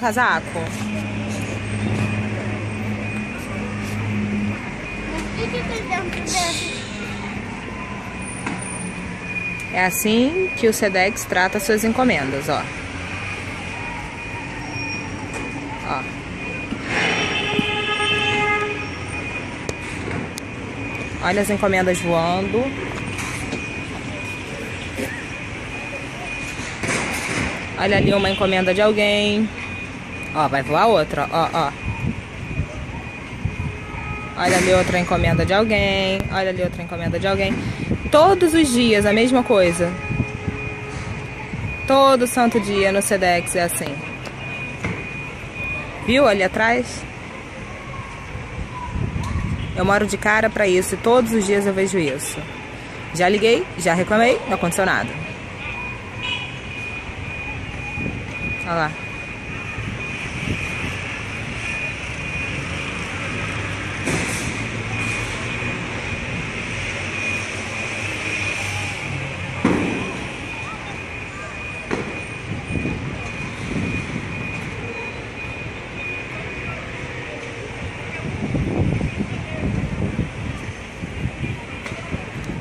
Casaco. É assim que o Sedex trata suas encomendas, ó. Ó. Olha as encomendas voando. Olha ali uma encomenda de alguém. Ó, vai voar outra, ó, ó. Olha ali outra encomenda de alguém. Olha ali outra encomenda de alguém. Todos os dias a mesma coisa. Todo santo dia no Sedex é assim. Viu ali atrás? Eu moro de cara pra isso e todos os dias eu vejo isso. Já liguei, já reclamei, não aconteceu nada. Olha lá.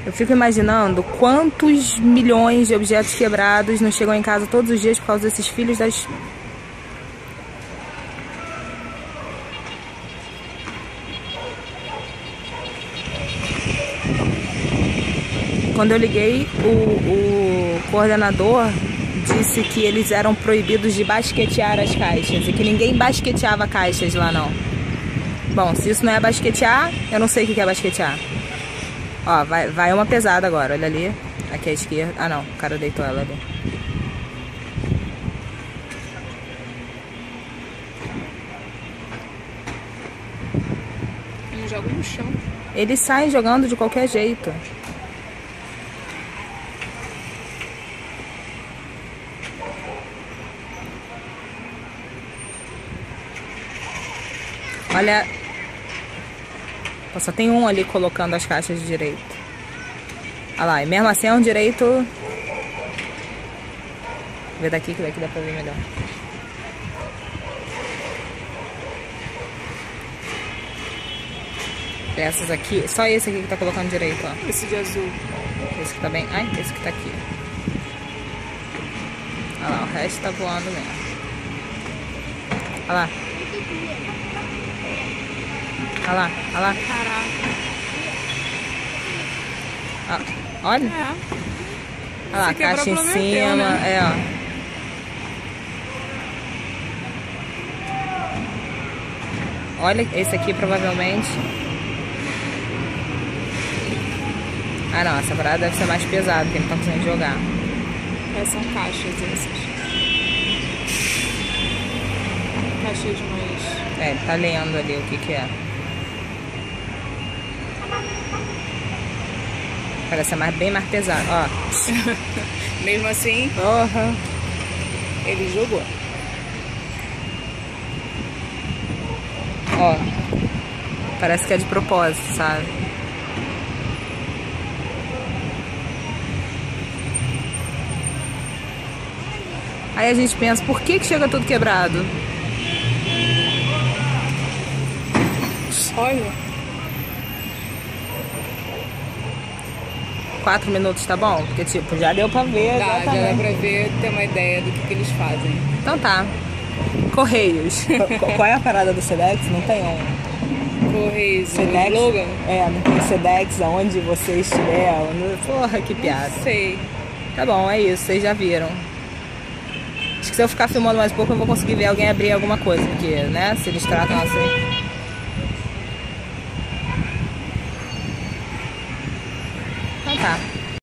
Eu fico imaginando quantos milhões de objetos quebrados não chegam em casa todos os dias por causa desses filhos das... Quando eu liguei, o coordenador disse que eles eram proibidos de basquetear as caixas e que ninguém basqueteava caixas lá, não. Bom, se isso não é basquetear, eu não sei o que é basquetear. Ó, vai uma pesada agora, olha ali. Aqui à esquerda. Ah, não, o cara deitou ela ali. Ele joga no chão. Eles saem jogando de qualquer jeito. Olha... Só tem um ali colocando as caixas de direito. Olha lá, e mesmo assim é um direito. Vou ver daqui, que daqui dá pra ver melhor. Essas aqui, só esse aqui que tá colocando direito, ó. Esse de azul. Esse que tá bem... Ai, esse que tá aqui. Olha lá, o resto tá voando mesmo. Olha lá. Olha lá, olha lá. Caraca. Ah, olha. É. Olha lá, caixa em cima. Né? É, ó. Olha, esse aqui provavelmente. Ah, não, essa parada deve ser mais pesada, porque ele não tá conseguindo jogar. Essas são caixas, essas. Caixas mais. É, ele tá lendo ali o que que é. Parece bem mais pesado, ó. Mesmo assim, uhum. Ele jogou. Ó, parece que é de propósito, sabe? Aí a gente pensa, por que que chega tudo quebrado? Olha. 4 minutos, tá bom? Porque, tipo, já deu pra ver. Tá, já deu pra ver, ter uma ideia do que eles fazem. Então tá. Correios. Qual é a parada do Sedex? Não tem um. Correios. Sedex. Slogan? É, não tem Sedex aonde você estiver. Porra, que piada. Não sei. Tá bom, é isso. Vocês já viram. Acho que se eu ficar filmando mais um pouco, eu vou conseguir ver alguém abrir alguma coisa. Porque, né? Se eles tratam assim... Tá.